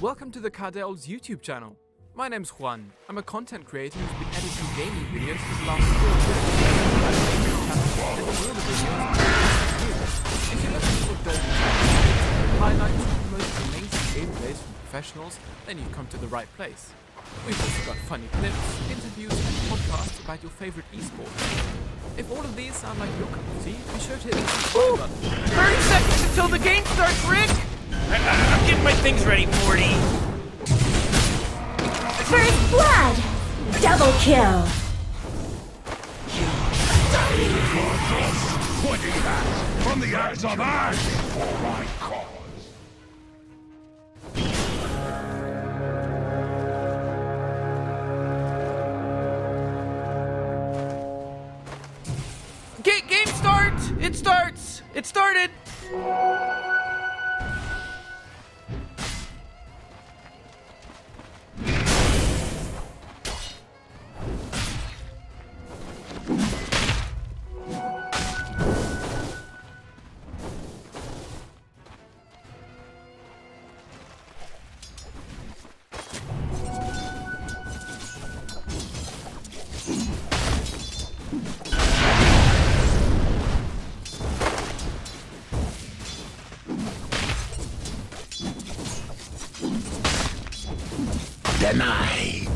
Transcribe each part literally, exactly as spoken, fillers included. Welcome to the Cardells YouTube channel. My name's Juan. I'm a content creator who's been editing gaming videos for the last four years. And all the videos If you're looking for golden highlights, highlights of the most amazing gameplays from professionals, then you've come to the right place. We've also got funny clips, interviews, and podcasts about your favorite esports. If all of these sound like your cup of tea, be sure to hit the subscribe button. thirty seconds until the game starts, Rick! I, I, I'm getting my things ready, Morty. First blood! Double kill! Pointing back from the eyes of Ash for my cause! Game start! It starts! It started! Denied.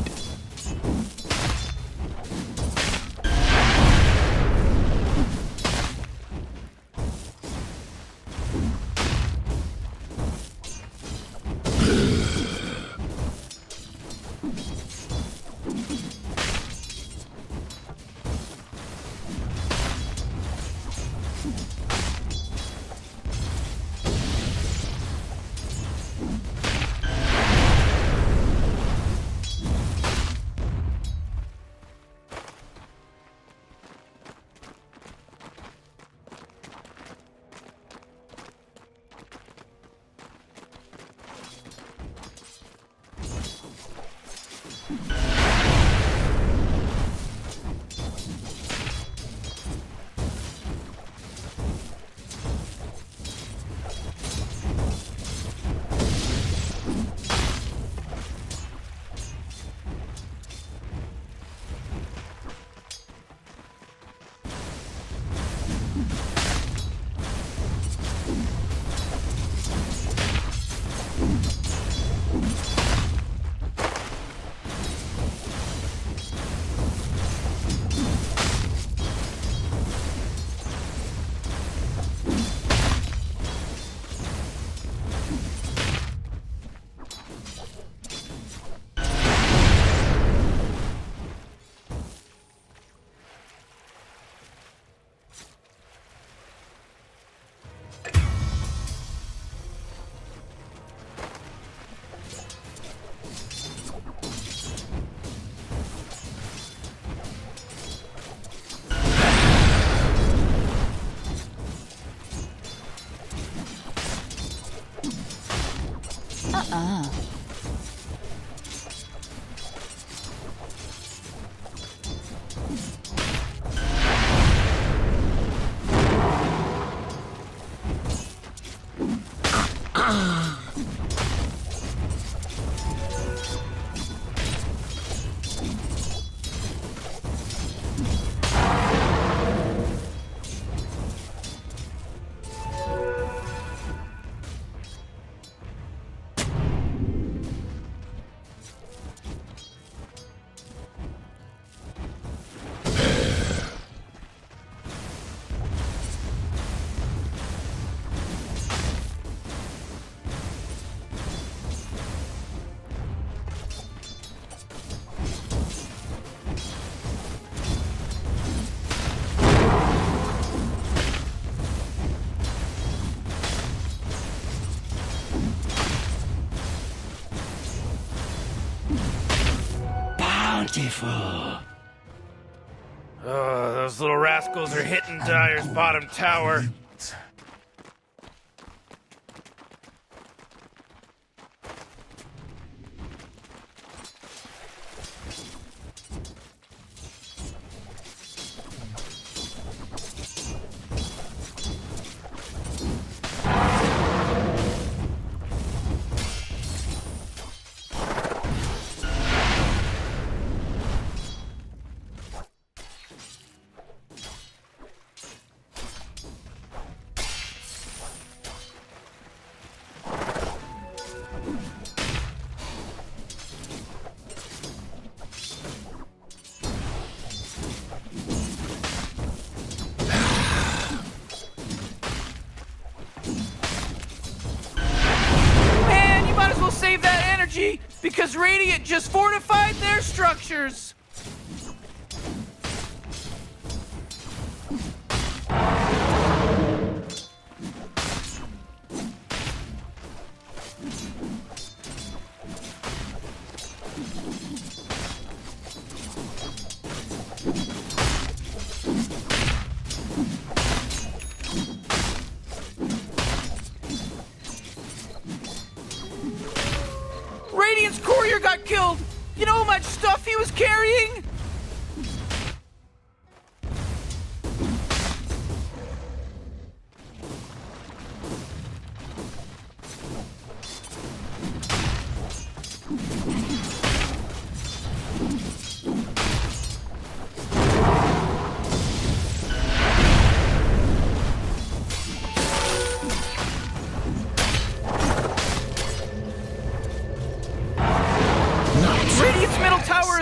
Ah. Oh, those little rascals are hitting Dyer's bottom tower. save that energy because Radiant just fortified their structures.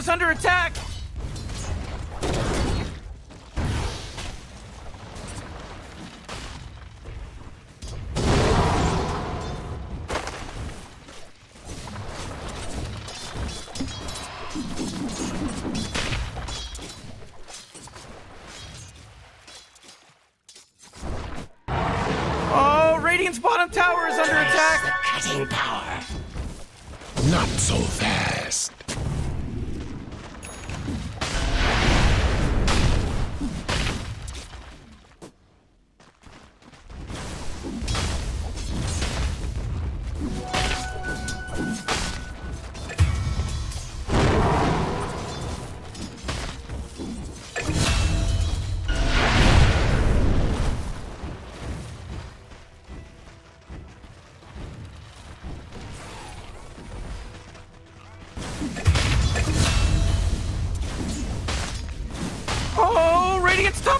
Under attack! Oh, Radiant's bottom tower is under attack! The cutting power! Not so fast! Radiant's bottom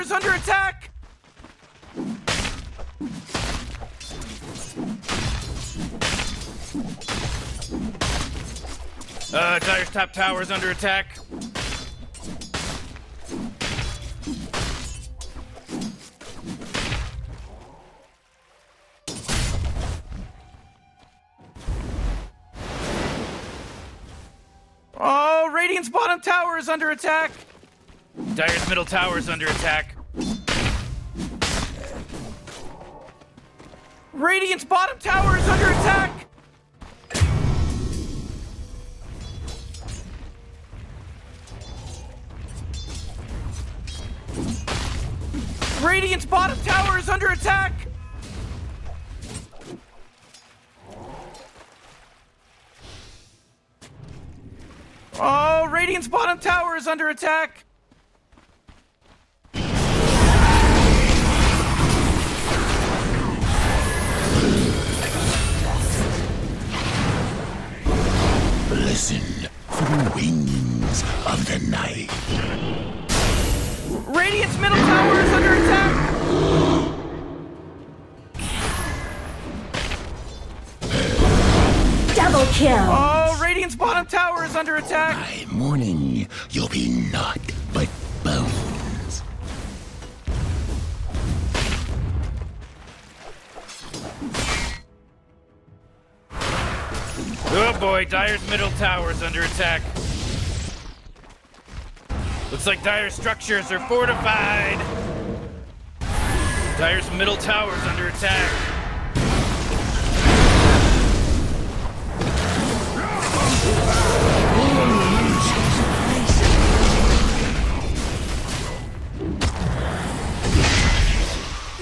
is under attack! Uh, Dire's top tower is under attack. Oh, Radiant's bottom tower is under attack! Dire's middle tower is under attack. Radiant's bottom tower is under attack! Radiant's bottom tower is under attack! Oh, Radiant's bottom tower is under attack! Listen for the wings of the night. Radiant's middle tower is under attack! Double kill! Oh, Radiant's bottom tower is under attack! By morning, you'll be naught but bones. Oh boy, Dire's middle tower is under attack. Looks like Dire's structures are fortified. Dire's middle tower is under attack.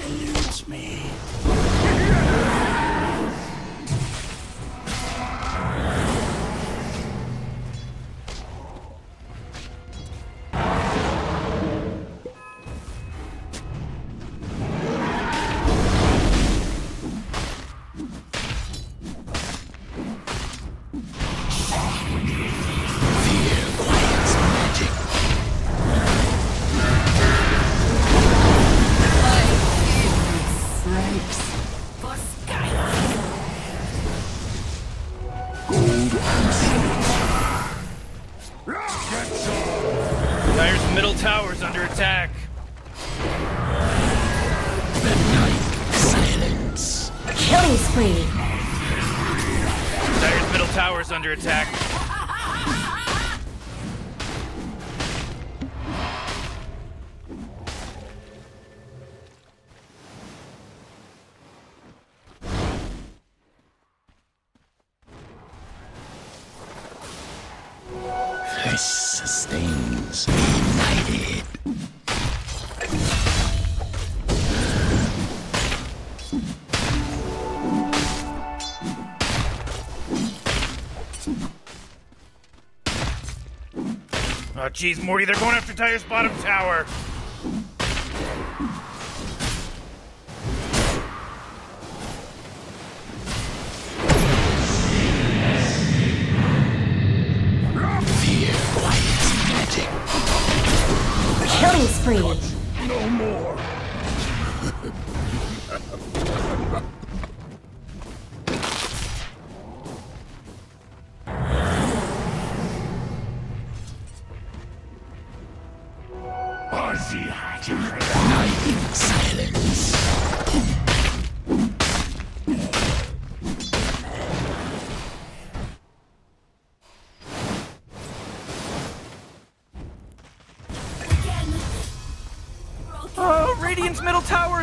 Eludes me. this way. Dire's middle tower's under attack. Sustains united. Oh geez, Morty, they're going after Dire's bottom tower. Free. No more. Night in silence. Radiant's middle tower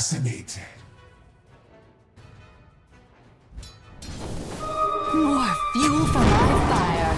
Assassinated. More fuel for my fire.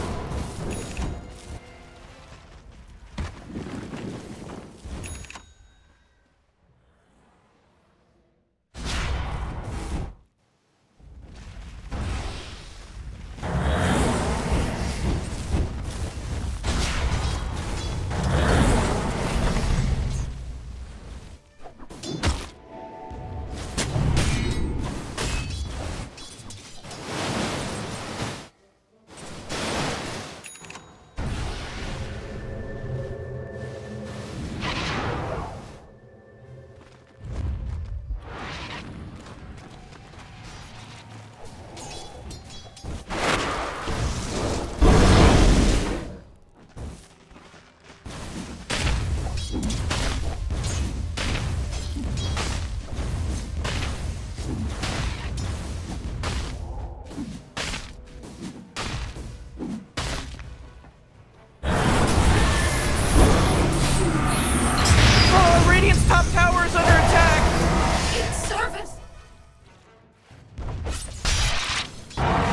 Radiant's top tower is under attack!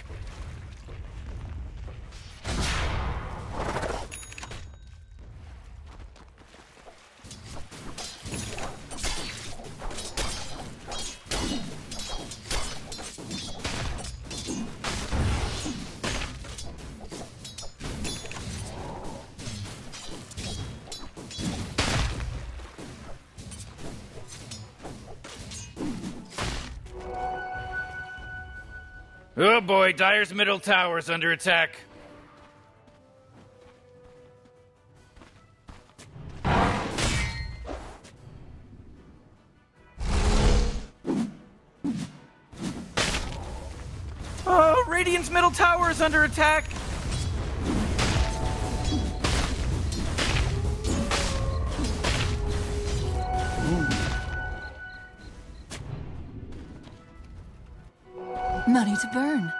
Oh boy, Dire's middle tower's under attack. Oh, Radiant's middle tower is under attack. money to burn.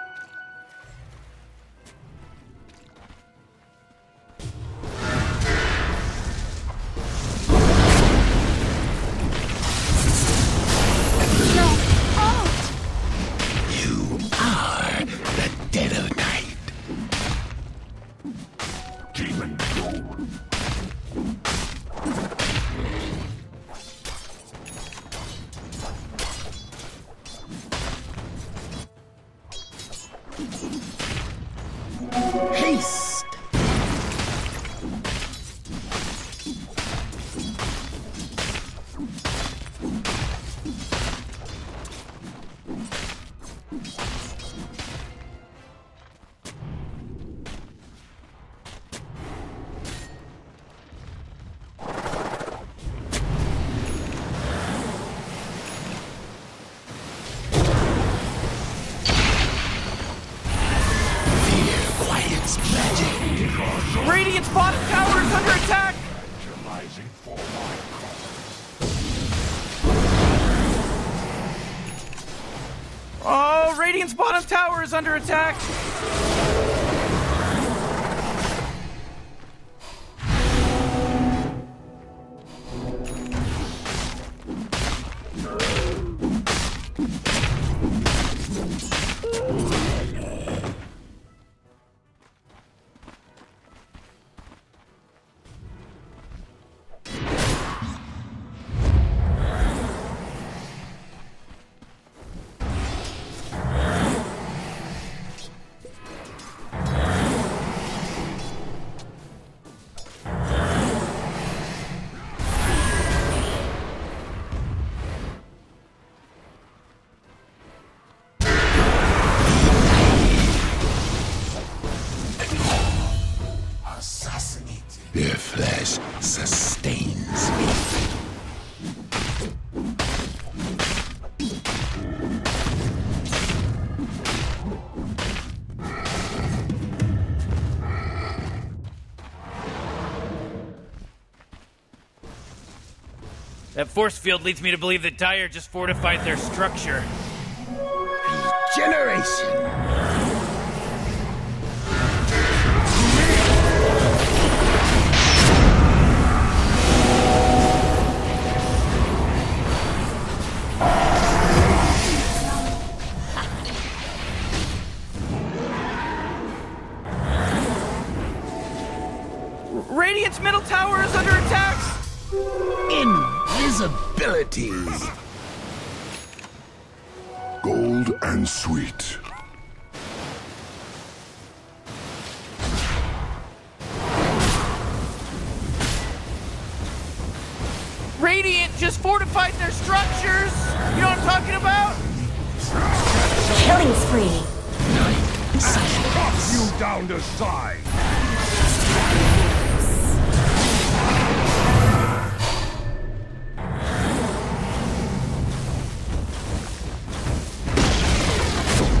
Bottom tower is under attack! That force field leads me to believe that Dire just fortified their structure. Regeneration! Radiant's middle tower is under attack! In. Abilities. Gold and sweet. Radiant just fortified their structures. You know what I'm talking about? Killing spree. Night. Slap you down the side.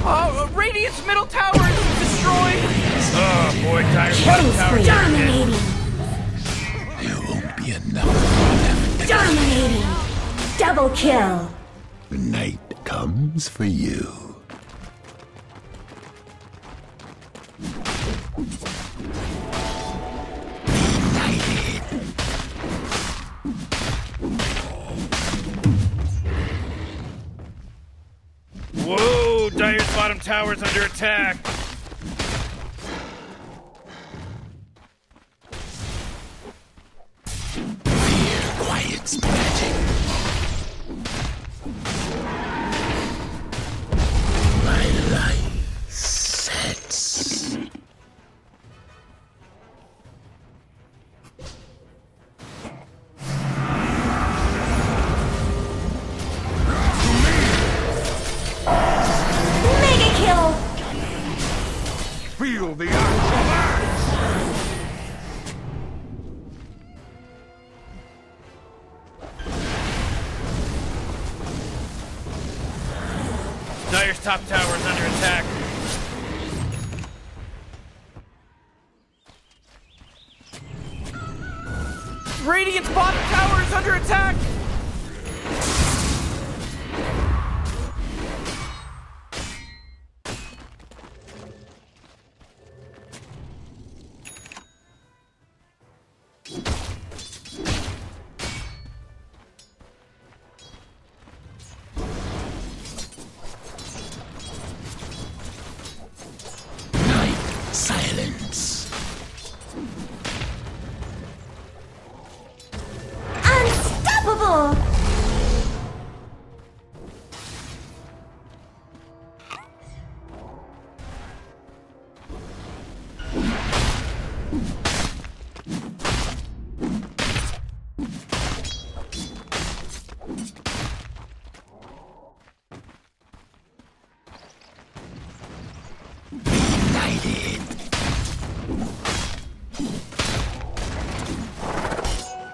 Oh, uh, Radiant's middle tower is destroyed! Oh boy, Dire's middle tower is dominating! There won't be enough. Dominating! Double kill! The night comes for you. Dire's bottom tower's under attack. Fear quiets magic. My life sets. Feel the axe of axe! Dire's top tower is under attack. Radiant's bottom tower is under attack!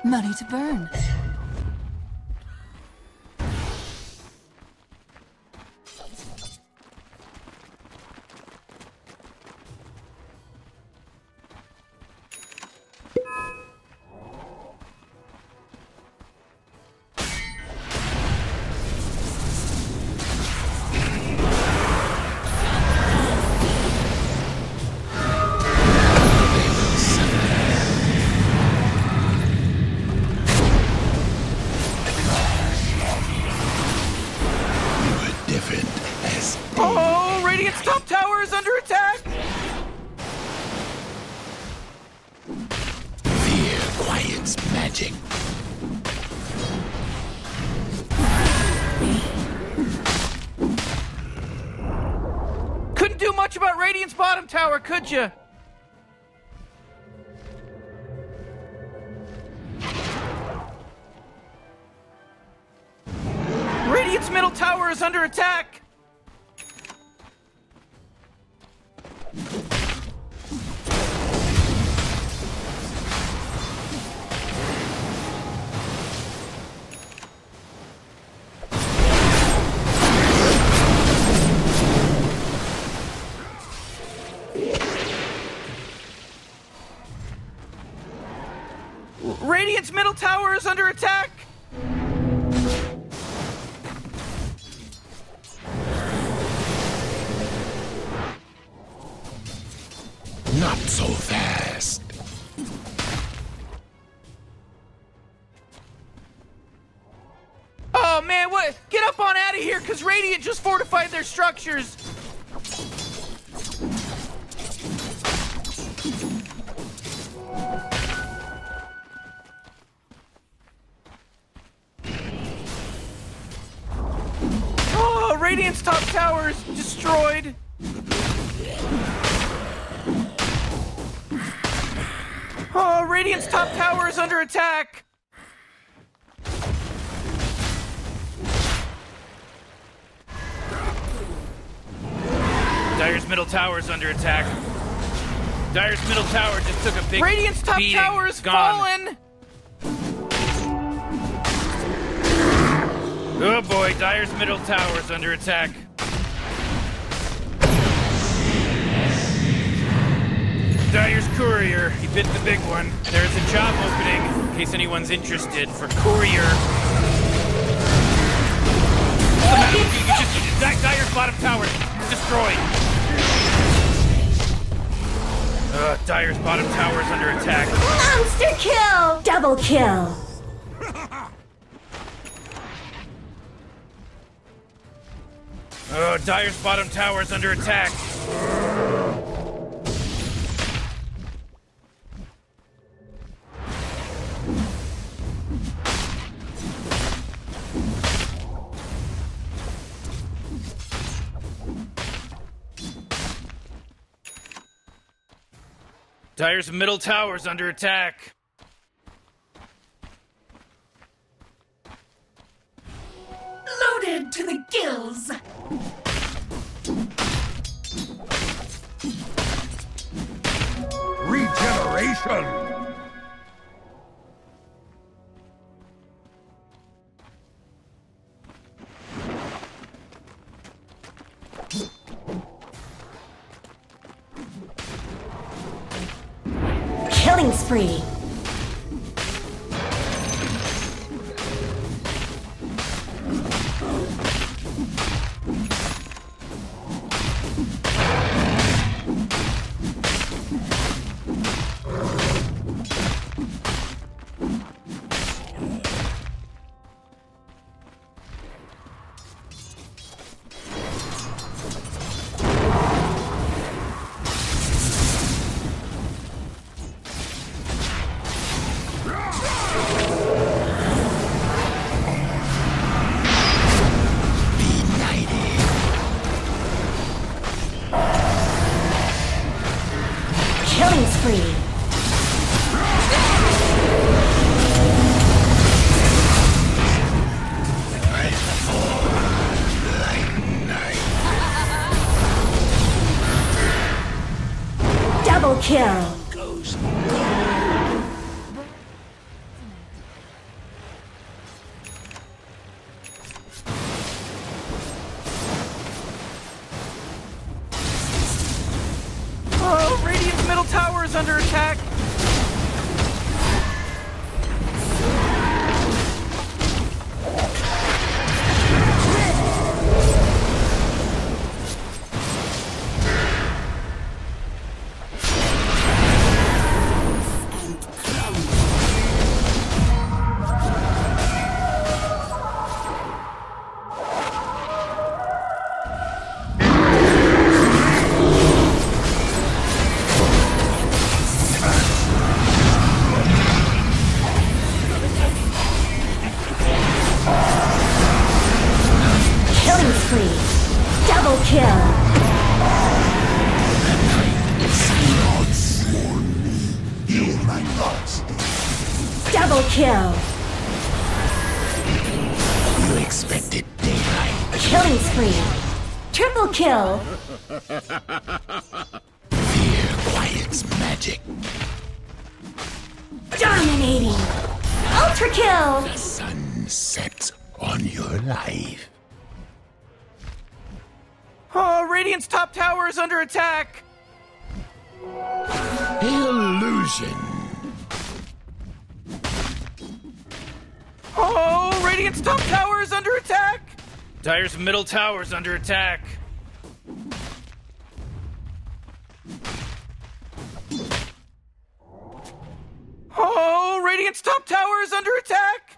Money to burn. Tower, could you? Radiant's middle tower is under attack. Radiant's middle tower is under attack! Not so fast. Oh man, what? Get up on out of here, because Radiant just fortified their structures! Radiant's top tower is destroyed. Oh, Radiant's top tower is under attack. Dire's middle tower is under attack. Dire's middle tower just took a big Radiant's top beating. Tower is fallen. Oh boy, Dire's middle tower is under attack. Dire's courier, he bit the big one. There's a job opening, in case anyone's interested, for courier. What's the matter with you? You just, you just, Dire's bottom tower is destroyed. Uh, Dire's bottom tower is under attack. Monster kill! Double kill! Oh, Dire's bottom tower is under attack. Dire's middle tower is under attack. Loaded to the gills. Regeneration. Killing spree. is under attack. Double kill. You expected daylight. Killing spree. Triple kill. Fear quiets magic. Dominating. Ultra kill. The sun sets on your life. Oh, Radiant's top tower is under attack. Illusion. Oh, Radiant's top tower is under attack! Dire's middle tower is under attack. Oh, Radiant's top tower is under attack!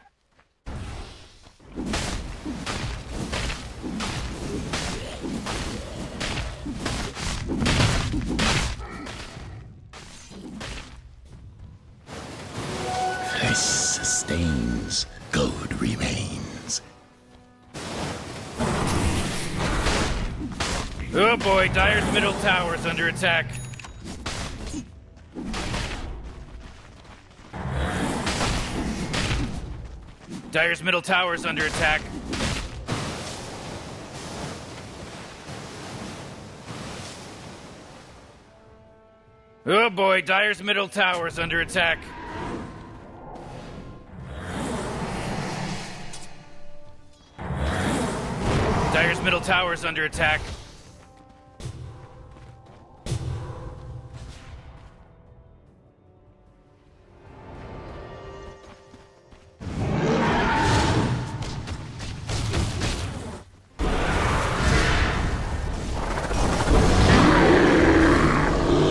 Flesh sustains. Gold remains. Oh boy, Dire's middle tower is under attack. Dire's middle tower is under attack. Oh boy, Dire's middle tower is under attack. Dire's middle tower is under attack.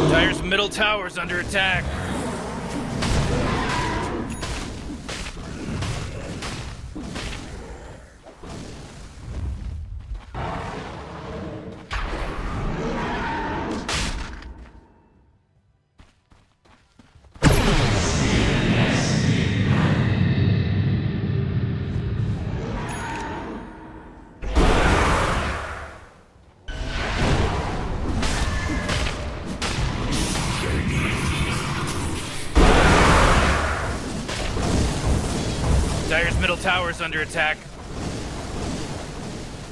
Dire's middle tower is under attack. Tower's under attack.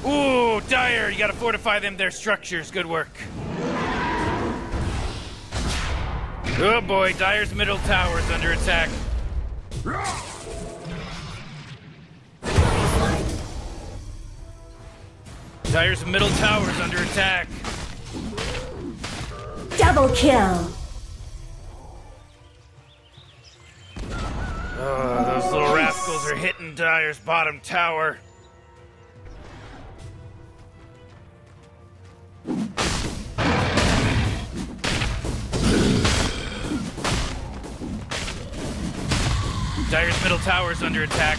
Ooh, Dire, you gotta fortify them, their structures. Good work. Oh boy, Dire's middle tower's under attack. Dire's middle tower's under attack. Double kill. Oh, those little rascals are hitting Dire's bottom tower. Dire's middle tower is under attack.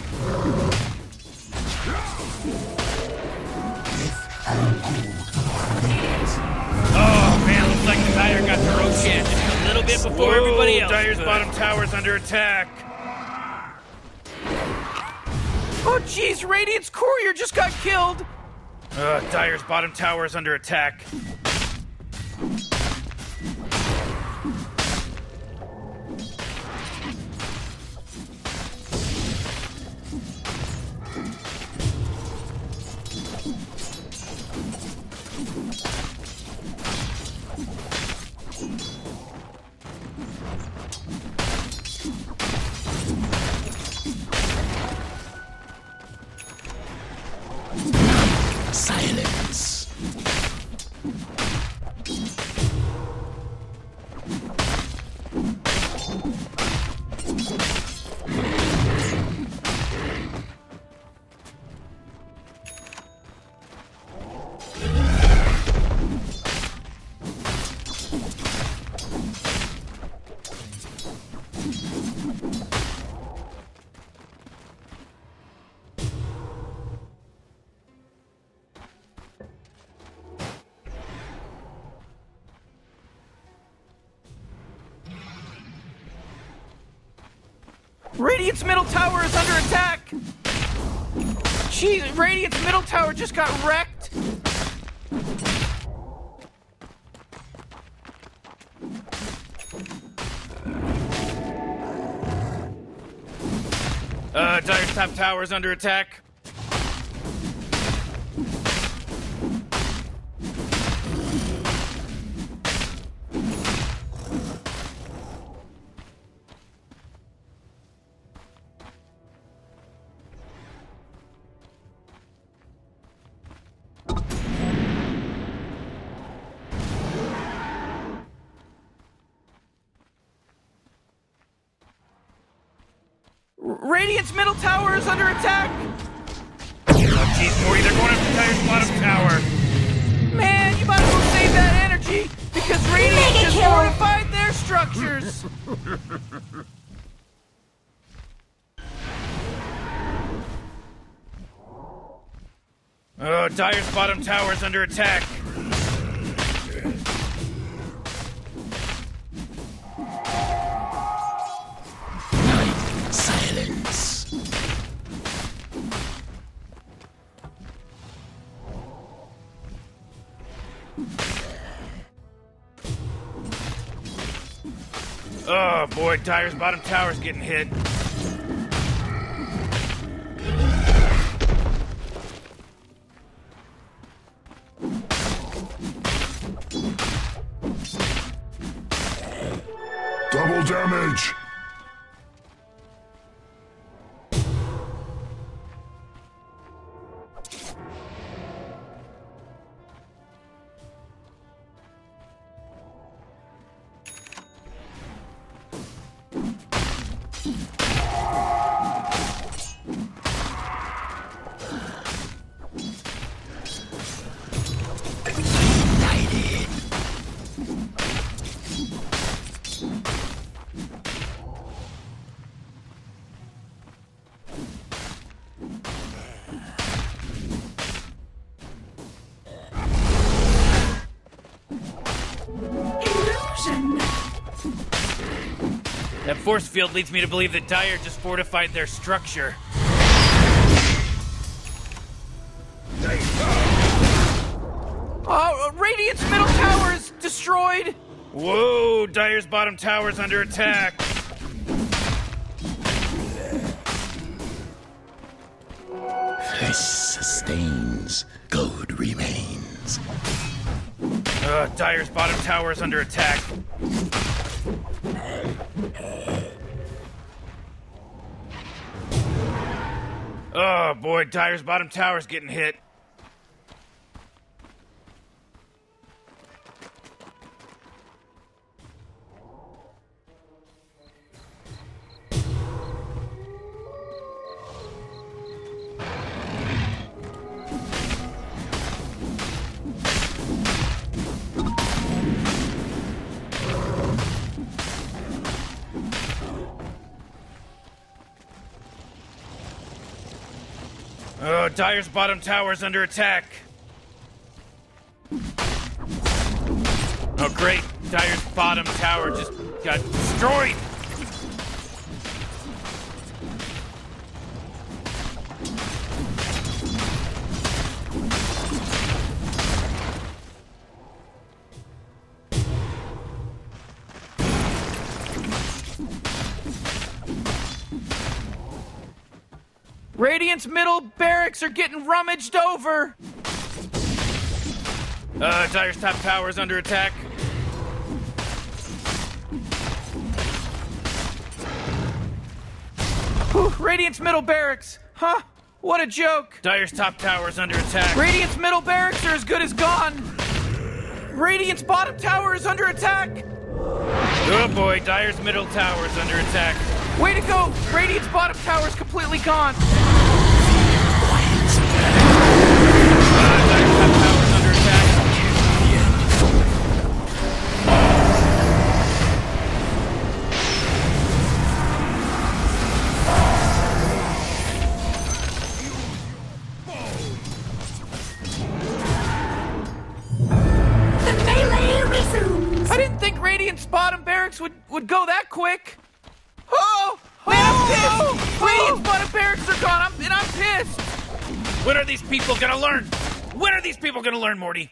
Oh man, looks like Dire got the road can just a little bit before Whoa, everybody else. Dire's bottom tower is under attack. Oh jeez, Radiant's courier just got killed! Uh, Dire's bottom tower is under attack. Silence. Radiant's middle tower is under attack! Jeez, Radiant's middle tower just got wrecked! Uh, Dire's top tower is under attack. Radiant's middle tower is under attack! Oh jeez, Mori, they're going after Dire's bottom tower! Man, you might as well save that energy! Because Radiant just fortified their structures! Oh, Dire's bottom tower is under attack! Oh boy, Dire's bottom tower's getting hit. Double damage! That force field leads me to believe that Dire just fortified their structure. Oh, Radiant's middle tower is destroyed! Whoa, Dire's bottom tower is under attack. Flesh sustains, gold remains. Uh, Dire's bottom tower is under attack. Oh boy, Dire's bottom tower's getting hit. Oh, Dire's bottom tower is under attack. Oh, great. Dire's bottom tower just got destroyed. Radiant's middle barracks are getting rummaged over! Uh, Dire's top tower is under attack. Whew, Radiant's middle barracks! Huh? What a joke! Dire's top tower is under attack. Radiant's middle barracks are as good as gone! Radiant's bottom tower is under attack! Oh boy, Dire's middle tower is under attack. Way to go! Radiant's bottom tower is completely gone! Bottom barracks would would go that quick. Oh, man, I'm pissed. fucking flooded barracks are gone, I'm, and I'm pissed! When are these people gonna learn? When are these people gonna learn, Morty?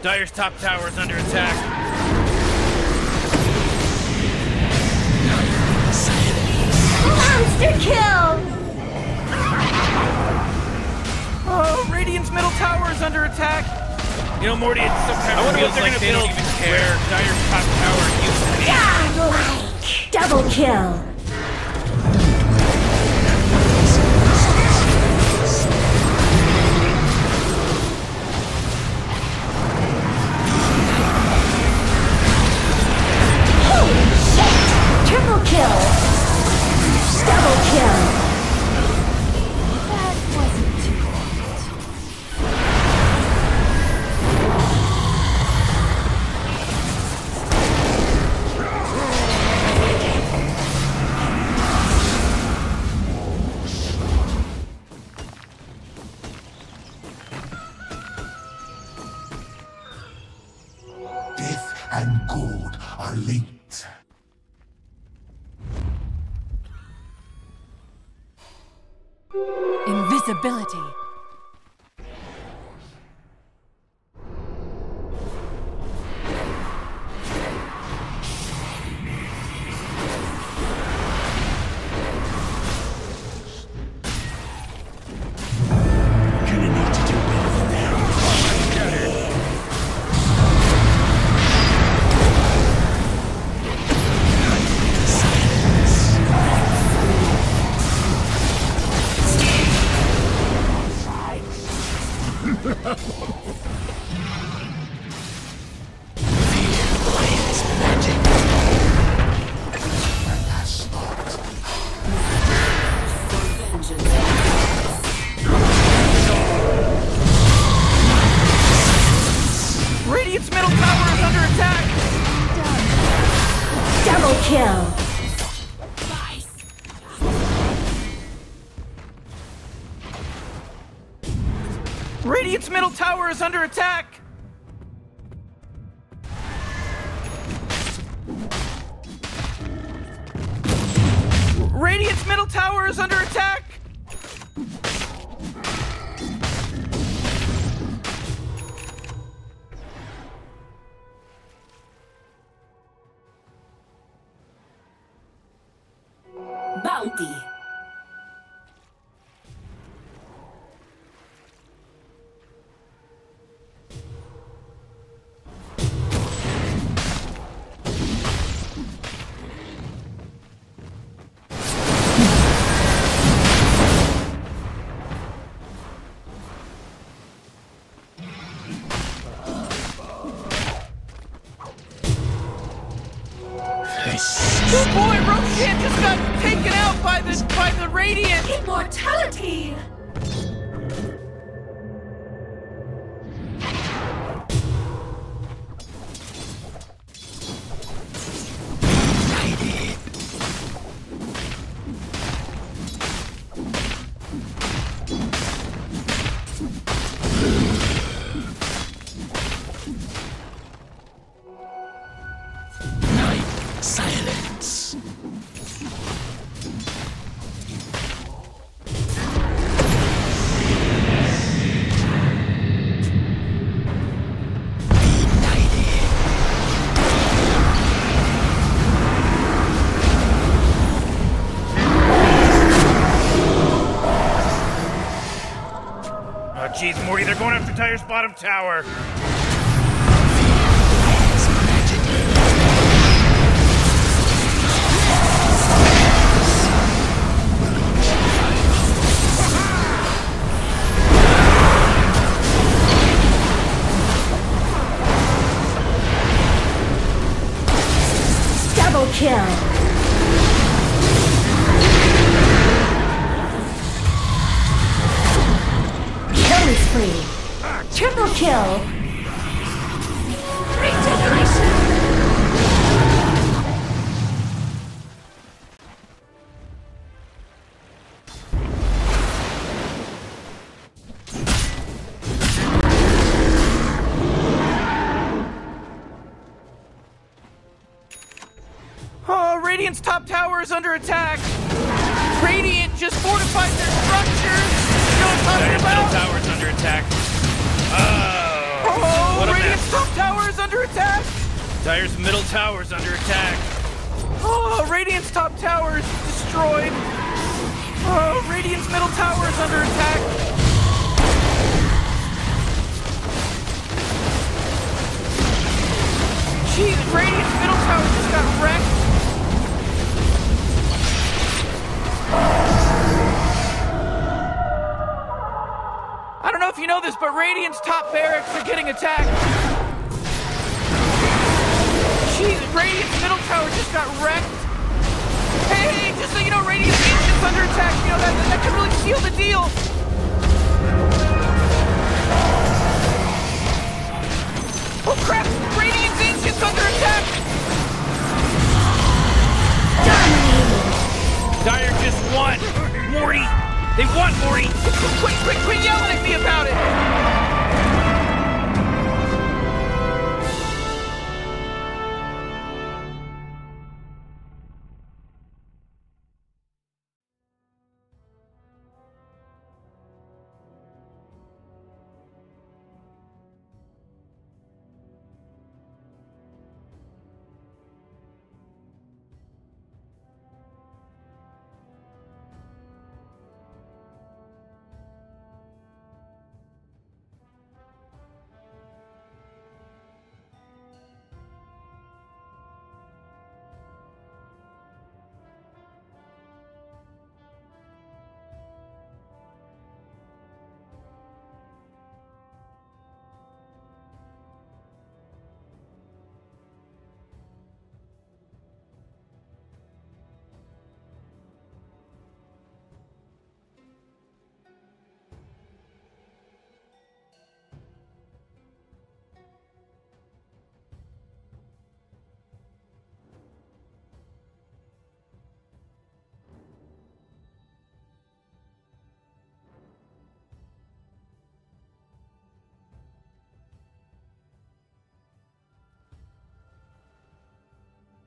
Dyer's top tower is under attack. Monster kill! Oh, Radiant's middle tower is under attack. You know, Morty, it's sometimes I wonder what they're like gonna they build don't even care. Where Dyer's top tower used to be. Godlike! Double kill! Is under attack. Radiant's middle tower is under attack. Bounty. Yes! Good boy, Roxanne just got taken out by the by the radiant immortality! Jeez, Morty, they're going after Tyre's bottom tower. Double kill. Spree. Triple kill. Regeneration. Oh, Radiant's top tower is under attack. Radiant just fortified their structures. Radiant's middle tower is under attack. Oh, oh Radiant's top tower is under attack. Dire's middle tower is under attack. Oh, Radiant's top tower is destroyed. Oh, Radiant's middle tower is under attack. Jeez, Radiant's middle tower just got wrecked. You know this, but Radiant's top barracks are getting attacked. Jeez, Radiant's middle tower just got wrecked. Hey, hey, hey, just so you know, Radiant's ancient's under attack. You know, that, that could really seal the deal. Oh crap, Radiant's ancient's under attack. Dominated. Dire just won. Morty, they won, Morty. Quick, quick, quick, yelling at me about it!